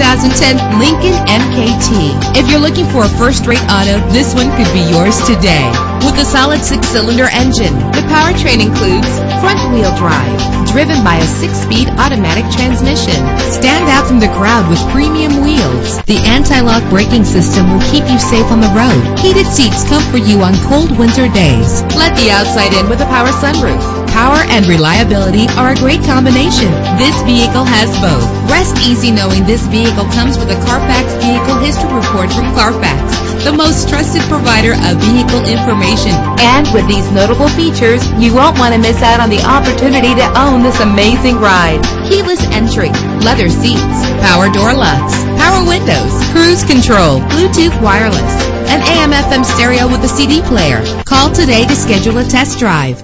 2010 Lincoln MKT. If you're looking for a first-rate auto, this one could be yours today. With a solid 6-cylinder engine, the powertrain includes front-wheel drive, driven by a 6-speed automatic transmission. Stand out from the crowd with premium wheels. The anti-lock braking system will keep you safe on the road. Heated seats comfort you on cold winter days. Let the outside in with a power sunroof. Power and reliability are a great combination. This vehicle has both. Rest easy knowing this vehicle comes with a Carfax Vehicle History Report from Carfax, the most trusted provider of vehicle information. And with these notable features, you won't want to miss out on the opportunity to own this amazing ride. Keyless entry, leather seats, power door locks, power windows, cruise control, Bluetooth wireless, an AM/FM stereo with a CD player. Call today to schedule a test drive.